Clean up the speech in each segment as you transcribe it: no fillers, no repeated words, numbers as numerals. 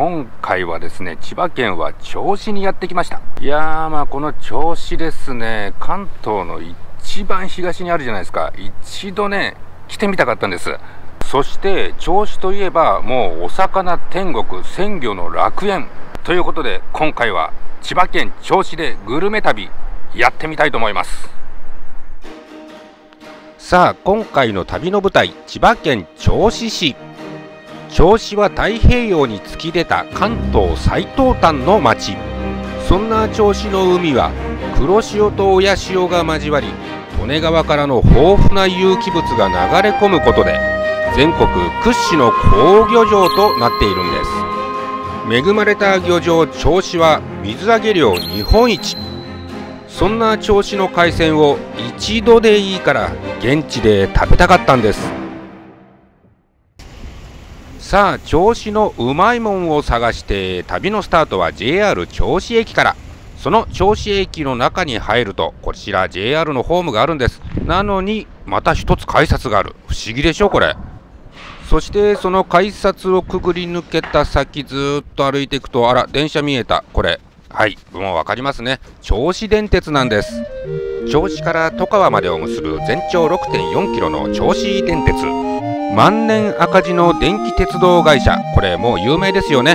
今回はですね、千葉県は銚子にやってきました。いやー、まあこの銚子ですね、関東の一番東にあるじゃないですか。一度ね来てみたかったんです。そして銚子といえばもうお魚天国、鮮魚の楽園ということで、今回は千葉県銚子でグルメ旅やってみたいと思います。さあ、今回の旅の舞台、千葉県銚子市。銚子は太平洋に突き出た関東最東端の町。そんな銚子の海は黒潮と親潮が交わり、利根川からの豊富な有機物が流れ込むことで全国屈指の好漁場となっているんです。恵まれた漁場銚子は水揚げ量日本一。そんな銚子の海鮮を一度でいいから現地で食べたかったんです。さあ、銚子のうまいもんを探して旅のスタートは JR 銚子駅から。その銚子駅の中に入ると、こちら JR のホームがあるんです。なのにまた一つ改札がある。不思議でしょこれ。そしてその改札をくぐり抜けた先ずっと歩いていくと、あら、電車見えた。これ、はい、もう分かりますね、銚子電鉄なんです。銚子から外川までを結ぶ全長 6.4 キロの銚子電鉄。万年赤字の電気鉄道会社、これもう有名ですよね。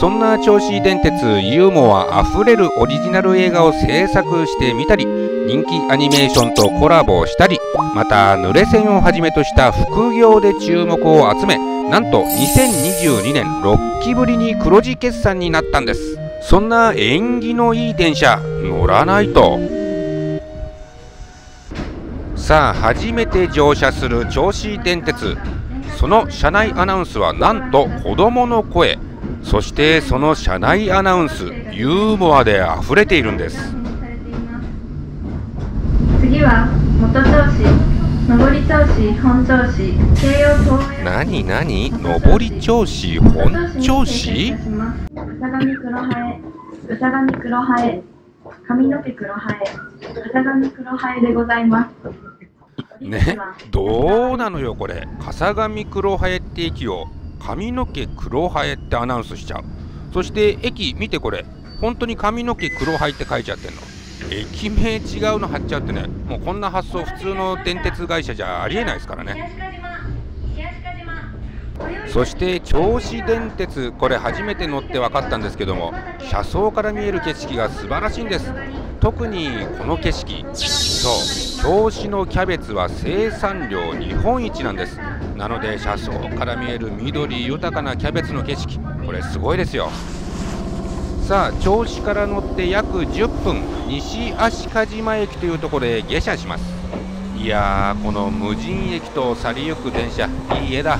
そんな銚子電鉄、ユーモアあふれるオリジナル映画を制作してみたり、人気アニメーションとコラボをしたり、また濡れ線をはじめとした副業で注目を集め、なんと2022年6期ぶりに黒字決算になったんです。そんな縁起のいい電車、乗らないと。さあ、初めて乗車する銚子電鉄、その車内アナウンスはなんと子どもの声。そしてその車内アナウンス、ユーモアであふれているんです。次は元銚子、上り銚子、本銚子、京葉東園。何何、上り銚子、本銚子。型紙黒ハエ、型紙黒ハエ、髪の毛黒ハエ、型紙黒ハエでございます。ね、どうなのよこれ。型紙黒ハエって駅を髪の毛黒ハエってアナウンスしちゃう。そして駅見てこれ、本当に髪の毛黒ハエって書いちゃってんの。駅名違うの貼っちゃうってね、もうこんな発想普通の電鉄会社じゃありえないですからね。そして銚子電鉄、これ初めて乗って分かったんですけども、車窓から見える景色が素晴らしいんです。特にこの景色、そう、銚子のキャベツは生産量日本一なんです。なので車窓から見える緑豊かなキャベツの景色、これすごいですよ。さあ、銚子から乗って約10分、西足利島駅というところで下車します。いやー、この無人駅と去りゆく電車、いい絵だ。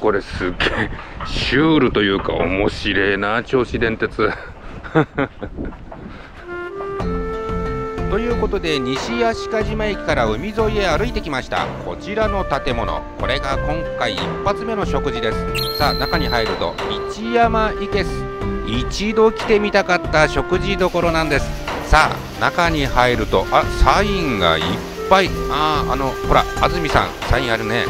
これすっげえシュールというか面白いな、銚子電鉄ということで、西足利島駅から海沿いへ歩いてきました。こちらの建物、これが今回一発目の食事です。さあ、中に入ると一山いけす、一度来てみたかった食事どころなんです。さあ、中に入ると、あ、サインがいっぱい。ああ、ほら安住さん、サインあるね。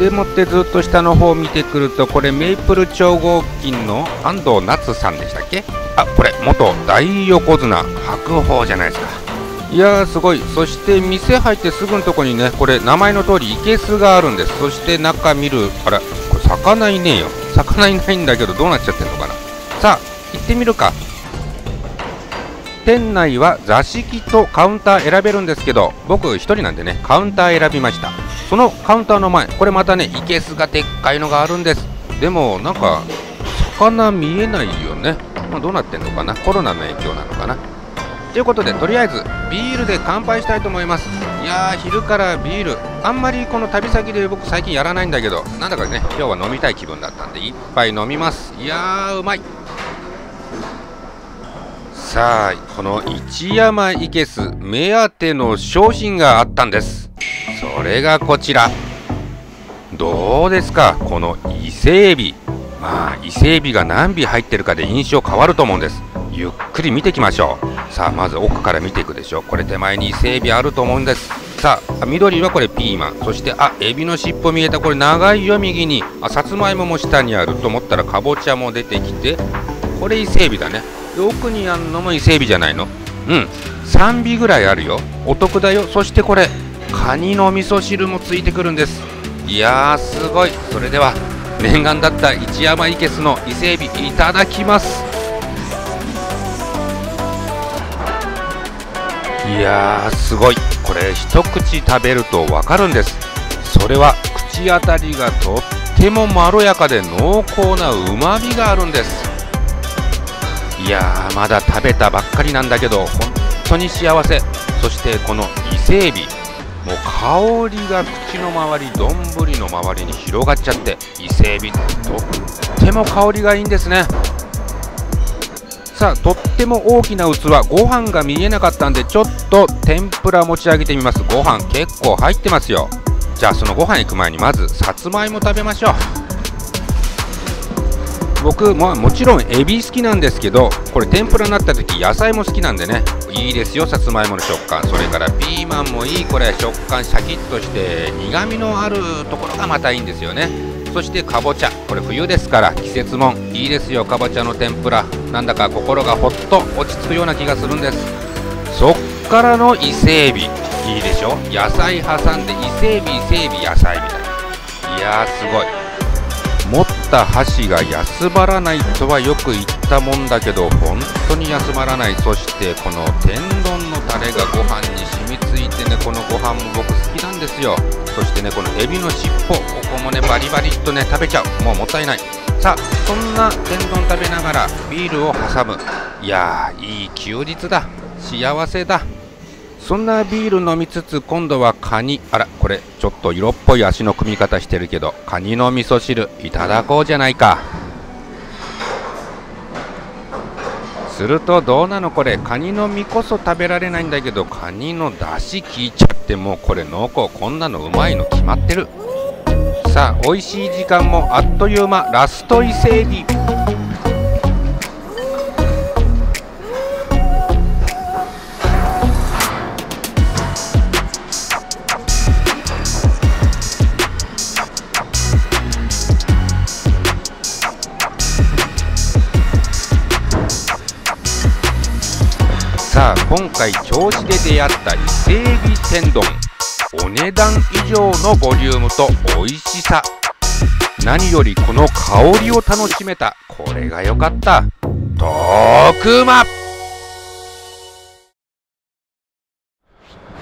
でもってずっと下の方を見てくると、これメイプル超合金の安藤夏さんでしたっけ。あ、これ元大横綱白鵬じゃないですか。いやー、すごい。そして店入ってすぐのとこにね、これ名前の通りいけすがあるんです。そして中見る、あら、これ魚いねえよ。魚いないんだけど、どうなっちゃってるのかな。さあ、行ってみるか。店内は座敷とカウンター選べるんですけど、僕1人なんでね、カウンター選びました。そのカウンターの前、これまたね、いけすがでっかいのがあるんです。でもなんか魚見えないよね。まあ、どうなってんのかな、コロナの影響なのかな。ということで、とりあえずビールで乾杯したいと思います。いやー、昼からビール、あんまりこの旅先で僕最近やらないんだけど、なんだかね、今日は飲みたい気分だったんで一杯飲みます。いやー、うまい。さあ、この一山いけす目当ての商品があったんです。それがこちら。どうですか、この伊勢エビ。まあ、伊勢エビが何尾入ってるかで印象変わると思うんです。ゆっくり見ていきましょう。さあ、まず奥から見ていくでしょ。これ手前に伊勢エビあると思うんです。さあ緑はこれピーマン、そしてあエビの尻尾見えた、これ長いよ右に、あさつまいもも下にあると思ったらかぼちゃも出てきて、これ伊勢海老だね。で奥にあるのも伊勢海老じゃないの、うん、3尾ぐらいあるよ、お得だよ。そしてこれカニの味噌汁もついてくるんです。いやーすごい。それでは念願だった一山いけすの伊勢海老いただきます。いやーすごい、これ一口食べると分かるんです。それは口当たりがとってもまろやかで濃厚なうまみがあるんです。いやーまだ食べたばっかりなんだけど本当に幸せ。そしてこの伊勢海老、もう香りが口の周り、丼の周りに広がっちゃって、伊勢海老とっても香りがいいんですね。さあとっても大きな器、ご飯が見えなかったんでちょっと天ぷら持ち上げてみます。ご飯結構入ってますよ。じゃあそのご飯行く前にまずさつまいも食べましょう。僕ももちろんエビ好きなんですけど、これ天ぷらになった時野菜も好きなんでね、いいですよさつまいもの食感。それからピーマンもいい、これ食感シャキッとして苦みのあるところがまたいいんですよね。そしてかぼちゃ、これ冬ですから季節もん、いいですよかぼちゃの天ぷら。なんだか心がほっと落ち着くような気がするんです。そっからの伊勢海老、いいでしょ、野菜挟んで伊勢海老伊勢海老野菜みたいな。いやーすごい、持った箸が休まらないとはよく言ったもんだけど本当に休まらない。そしてこの天丼のタレがご飯に染みついてね、このご飯も僕好きなんですよ。そしてねこのエビの尻尾、ここもねバリバリっとね食べちゃう、もうもったいない。さあそんな天丼食べながらビールを挟む、いやーいい休日だ、幸せだ。そんなビール飲みつつ今度はカニ、あらこれちょっと色っぽい足の組み方してるけど、カニの味噌汁いただこうじゃないか。するとどうなのこれ、カニの身こそ食べられないんだけどカニのだし効いちゃって、もうこれ濃厚、こんなのうまいの決まってる。さあ美味しい時間もあっという間、ラスト伊勢海老。さあ今回銚子で出会った伊勢海老天丼、お値段以上のボリュームと美味しさ、何よりこの香りを楽しめた、これが良かった。徳馬、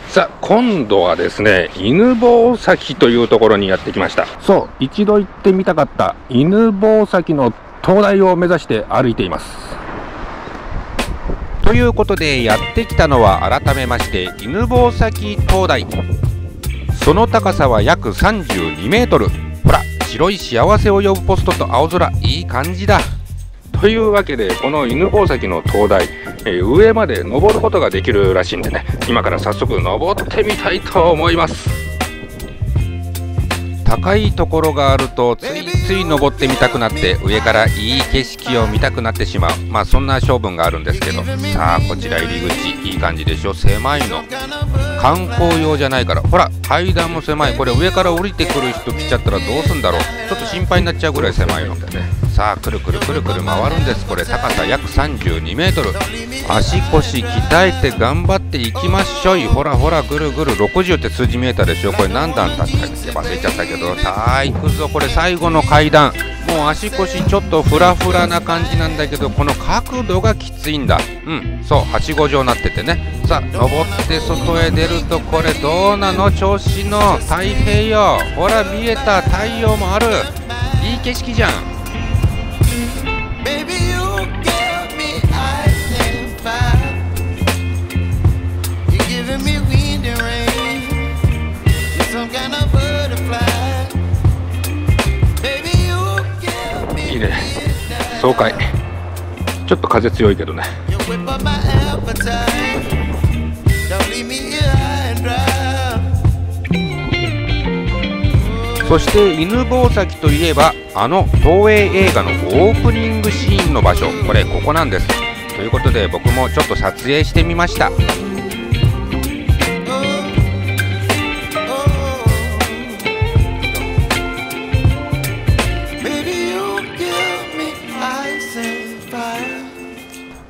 さあ今度はですね犬吠埼というところにやってきました。そう一度行ってみたかった犬吠埼の灯台を目指して歩いています。ということでやってきたのは改めまして犬吠埼灯台、その高さは約32メートル。ほら白い幸せを呼ぶポストと青空、いい感じだ。というわけでこの犬吠埼の灯台、上まで登ることができるらしいんでね、今から早速登ってみたいと思います。高いところがあるとついつい登ってみたくなって、上からいい景色を見たくなってしまう、まあそんな性分があるんですけど。さあこちら入り口いい感じでしょ、狭いの、観光用じゃないから。ほら階段も狭い、これ上から降りてくる人来ちゃったらどうすんだろう、ちょっと心配になっちゃうぐらい狭いの。さあくるくるくるくる回るんです。これ高さ約32メートル、足腰鍛えて頑張っていきましょい。ほらほらぐるぐる、60って数字見えたでしょ、これ何段だったか忘れちゃったけど、さあ行くぞ。これ最後の階段、もう足腰ちょっとフラフラな感じなんだけどこの角度がきついんだ、うんそうはしご状になっててね。さあ登って外へ出ると、これどうなの、銚子の太平洋、ほら見えた、太陽もある、いい景色じゃん。いいね爽快、ちょっと風強いけどね。そして犬吠埼といえばあの東映映画のオープニングシーンの場所、これここなんです。ということで僕もちょっと撮影してみました。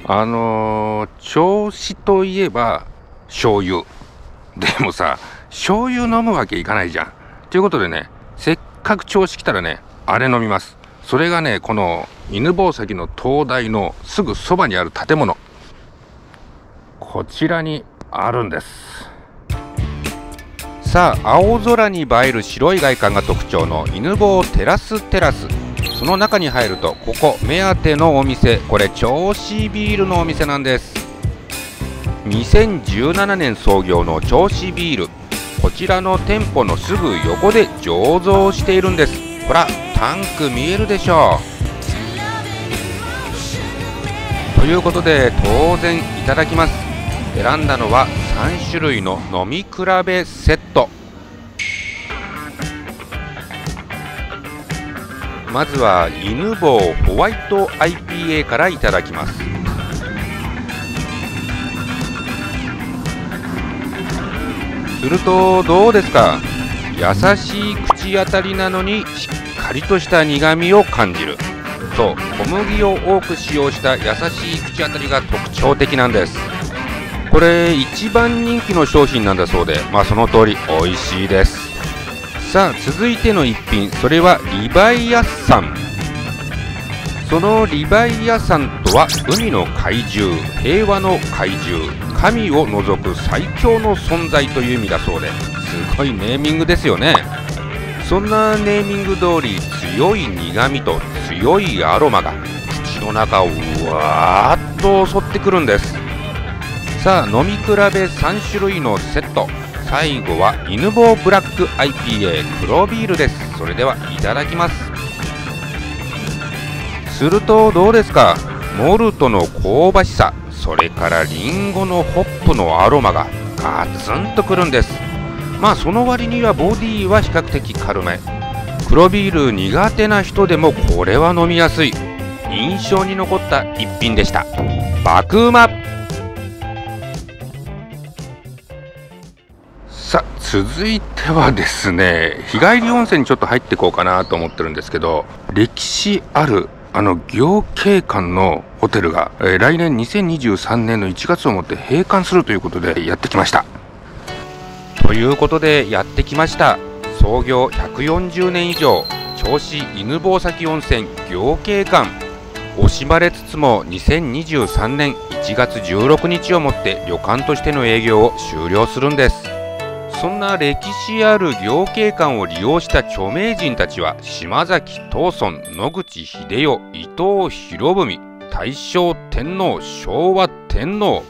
銚子といえば醤油でもさ、醤油飲むわけいかないじゃん。ということでね、せっかく銚子来たらね、あれ飲みます。それがね、この犬吠埼の灯台のすぐそばにある建物、こちらにあるんです。さあ、青空に映える白い外観が特徴の犬吠テラス、その中に入ると、ここ目当てのお店、これ銚子ビールのお店なんです。2017年創業の銚子ビール、こちらの店舗のすぐ横で醸造しているんです。ほら、タンク見えるでしょう。ということで当然いただきます。選んだのは3種類の飲み比べセット。まずは犬吠ホワイト IPA からいただきます。するとどうですか、優しい口当たりなのにしっかりとした苦みを感じる。そう、小麦を多く使用した優しい口当たりが特徴的なんです。これ一番人気の商品なんだそうで、まあその通り美味しいです。さあ、続いての一品、それはリバイアサン。そのリバイアサンとは、海の怪獣、平和の怪獣、神を除く最強の存在という意味だそうで、すごいネーミングですよね。そんなネーミング通り、強い苦みと強いアロマが口の中をうわーっと襲ってくるんです。さあ、飲み比べ3種類のセット、最後は犬吠ブラック IPA 黒ビールです。それではいただきます。するとどうですか、モルトの香ばしさ、それからリンゴのホップのアロマがガツンとくるんです。まあその割にはボディは比較的軽め。黒ビール苦手な人でもこれは飲みやすい、印象に残った一品でした。爆うま。さあ、続いてはですね、日帰り温泉にちょっと入っていこうかなと思ってるんですけど、歴史あるあの行慶館のホテルが、来年2023年の1月をもって閉館するということでやってきました。ということでやってきました。創業140年以上、銚子犬吠埼温泉行慶館、惜しまれつつも2023年1月16日をもって旅館としての営業を終了するんです。そんな歴史ある行慶館を利用した著名人たちは、島崎藤村、野口英世、伊藤博文、大正天皇、昭和天皇、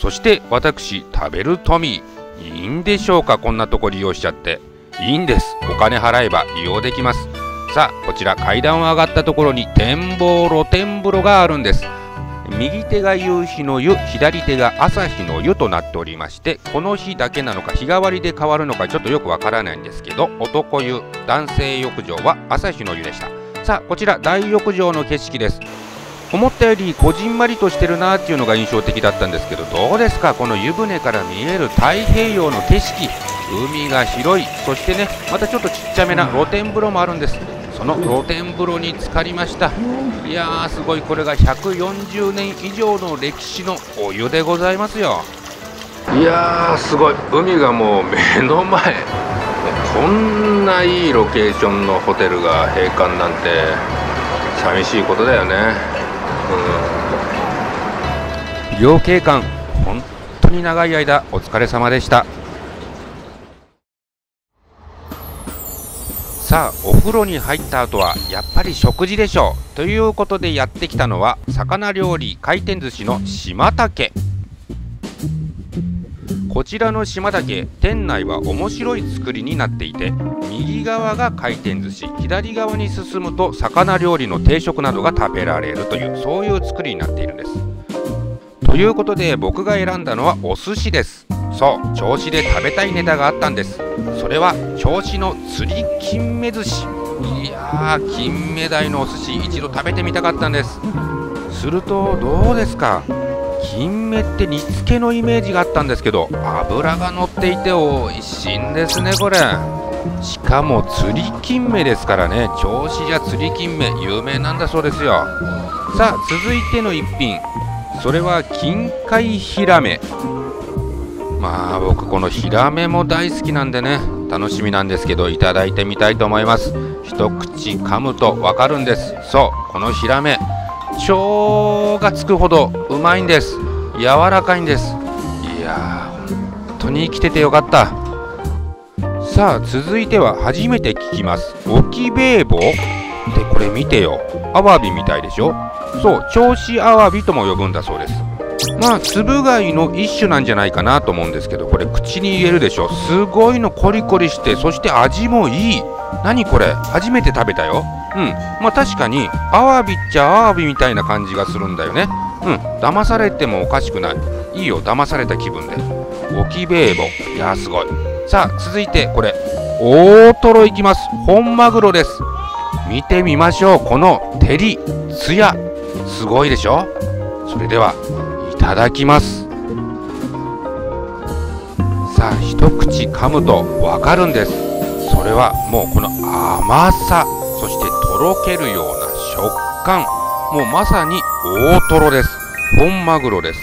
そして私食べるトミー。いいんでしょうか、こんなとこ利用しちゃって。いいんです、お金払えば利用できます。さあ、こちら階段を上がったところに展望露天風呂があるんです。右手が夕日の湯、左手が朝日の湯となっておりまして、この日だけなのか日替わりで変わるのかちょっとよくわからないんですけど、男湯、男性浴場は朝日の湯でした。さあ、こちら大浴場の景色です。思ったよりこじんまりとしてるなーっていうのが印象的だったんですけど、どうですか、この湯船から見える太平洋の景色、海が広い。そしてね、またちょっとちっちゃめな露天風呂もあるんです。その露天風呂に浸かりました。いやー、すごい、これが140年以上の歴史のお湯でございますよ。いやー、すごい、海がもう目の前。こんないいロケーションのホテルが閉館なんて寂しいことだよね。行慶館、本当に長い間お疲れ様でした。さあ、お風呂に入った後はやっぱり食事でしょうということでやってきたのは、魚料理回転寿司の島竹。こちらの島竹、店内は面白い作りになっていて、右側が回転寿司、左側に進むと魚料理の定食などが食べられるという、そういう作りになっているんです。ということで僕が選んだのはお寿司です。そう、銚子で食べたいネタがあったんです。それは銚子の釣りキンメ寿司。いやー、キンメダイのお寿司一度食べてみたかったんです。するとどうですか、キンメって煮付けのイメージがあったんですけど、脂が乗っていて美味しいんですね。これしかも釣りキンメですからね、銚子じゃ釣りキンメ有名なんだそうですよ。さあ、続いての一品、それは近海ヒラメ。まあ僕このヒラメも大好きなんでね、楽しみなんですけど、いただいてみたいと思います。一口噛むとわかるんです。そう、このヒラメ腸がつくほどうまいんです。柔らかいんです。いやー、本当に生きててよかった。さあ続いては初めて聞きます、オキベーボで、これ見てよ、アワビみたいでしょ。そう、銚子アワビとも呼ぶんだそうです。まあつぶ貝の一種なんじゃないかなと思うんですけど、これ口に入れるでしょ、すごいのコリコリして、そして味もいい。何これ、初めて食べたよ。うん、まあ確かにアワビっちゃアワビみたいな感じがするんだよね。うん、騙されてもおかしくない。いいよ、騙された気分で。オキベーボ、いやーすごい。さあ続いてこれ大トロいきます。本マグロです。見てみましょう、この照りつや、すごいでしょ。それではいただきます。さあ一口噛むとわかるんです。それはもうこの甘さ、そしてとろけるような食感、もうまさに大トロです。本マグロです。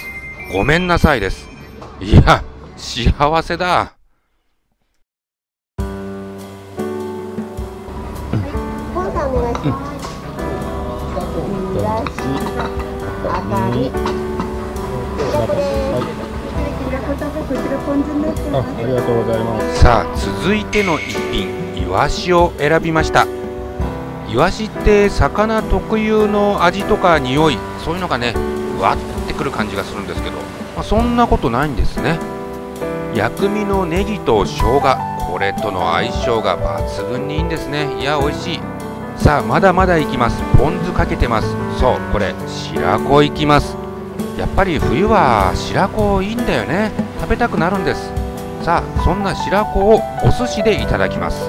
ごめんなさいです。いや幸せだ。さあ続いての一品、イワシを選びました。イワシって魚特有の味とか匂い、そういうのがねうわってくる感じがするんですけど、まあ、そんなことないんですね。薬味のネギと生姜、これとの相性が抜群にいいんですね。いや美味しい。さあまだまだいきます。ポン酢かけてます。そう、これ白子いきます。やっぱり冬は白子いいんだよね、食べたくなるんです。さあそんな白子をお寿司でいただきます。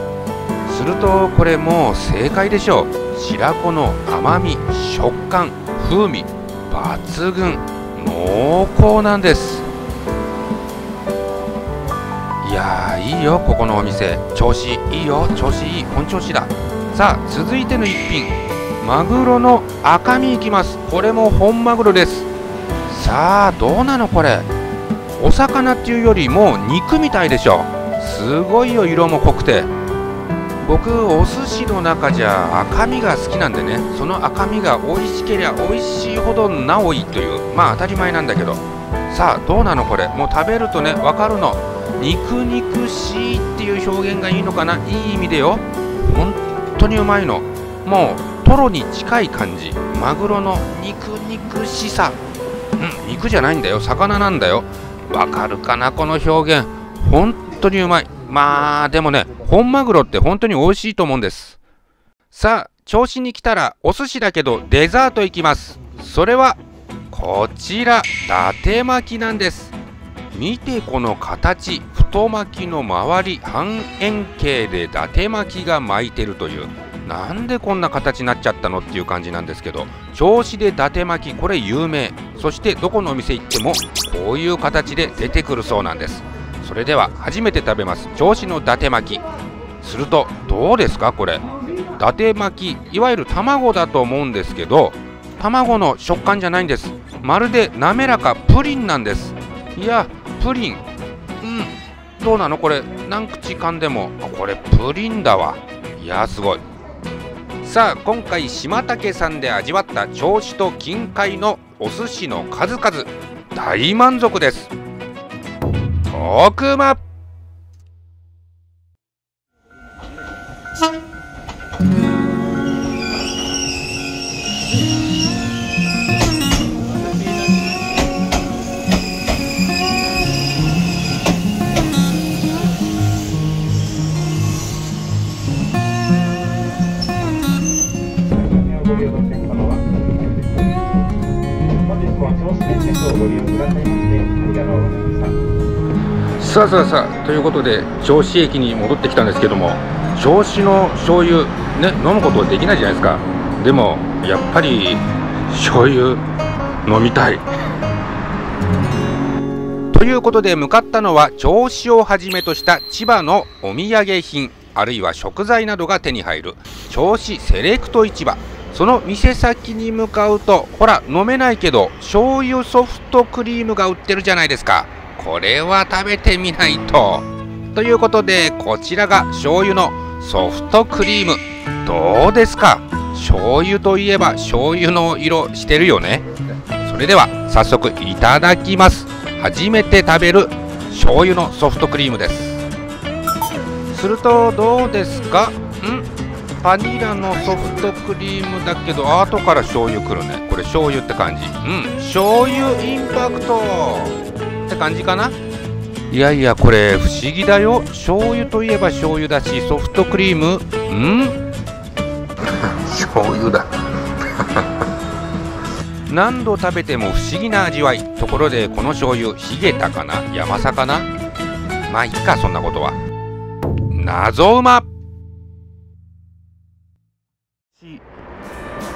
するとこれもう正解でしょう。白子の甘み、食感、風味抜群、濃厚なんです。いやーいいよ、ここのお店調子いいよ、調子いい、本調子だ。さあ続いての一品、マグロの赤身いきます。これも本マグロです。さあどうなのこれ、お魚っていうよりも肉みたいでしょ。すごいよ、色も濃くて。僕お寿司の中じゃ赤身が好きなんでね、その赤身が美味しけりゃ美味しいほどなおいという、まあ当たり前なんだけど。さあどうなのこれ、もう食べるとね分かるの、肉肉しいっていう表現がいいのかな、いい意味でよ。本当にうまいの、もうトロに近い感じ、マグロの肉肉しさ。うん、肉じゃないんだよ、魚なんだよ。わかるかなこの表現、本当にうまい。まあでもね、本マグロって本当に美味しいと思うんです。さあ銚子に来たらお寿司だけどデザートいきます。それはこちら、だて巻きなんです。見てこの形、太巻きの周り半円形でだて巻きが巻いてるという、なんでこんな形になっちゃったのっていう感じなんですけど、銚子で伊達巻き、これ有名。そしてどこのお店行ってもこういう形で出てくるそうなんです。それでは初めて食べます銚子の伊達巻き。するとどうですかこれ、伊達巻き、いわゆる卵だと思うんですけど、卵の食感じゃないんです。まるで滑らかプリンなんです。いやプリン、うん、どうなのこれ、何口噛んでもこれプリンだわ。いやすごい。さあ今回島竹さんで味わった銚子と近海のお寿司の数々、大満足です。とくま、さあということで銚子駅に戻ってきたんですけども、銚子の醤油ね飲むことできないじゃないですか。でもやっぱり醤油飲みたいということで向かったのは、銚子をはじめとした千葉のお土産品あるいは食材などが手に入る銚子セレクト市場。その店先に向かうと、ほら、飲めないけど、醤油ソフトクリームが売ってるじゃないですか。これは食べてみないと。ということで、こちらが醤油のソフトクリーム。どうですか？醤油といえば醤油の色してるよね。それでは早速いただきます。初めて食べる醤油のソフトクリームです。するとどうですか？バニラのソフトクリームだけど後から醤油くるね。これ醤油って感じ。醤油インパクトって感じかな。いやいや、これ不思議だよ。醤油といえば醤油だし、ソフトクリーム醤油だ何度食べても不思議な味わい。ところでこの醤油、ヒゲタかな、ヤマサかな、まあいっか、そんなことは。謎馬、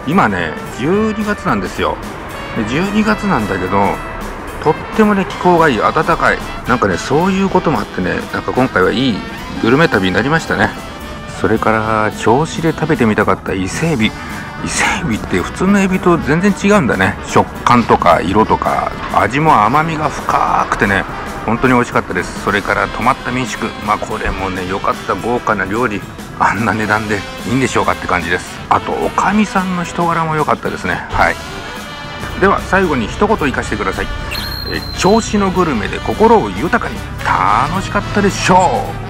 今ね12月なんですよ。で12月なんだけど、とってもね気候がいい、暖かい、なんかねそういうこともあってね、なんか今回はいいグルメ旅になりましたね。それから銚子で食べてみたかった伊勢エビ。伊勢エビって普通のエビと全然違うんだね。食感とか色とか味も甘みが深くてね、本当に美味しかったです。それから泊まった民宿、まあこれもね良かった。豪華な料理、あんな値段でいいんでしょうかって感じです。あとおかみさんの人柄も良かったですね。はい、では最後に一言言かしてください。銚子のグルメで心を豊かに、楽しかったでしょう。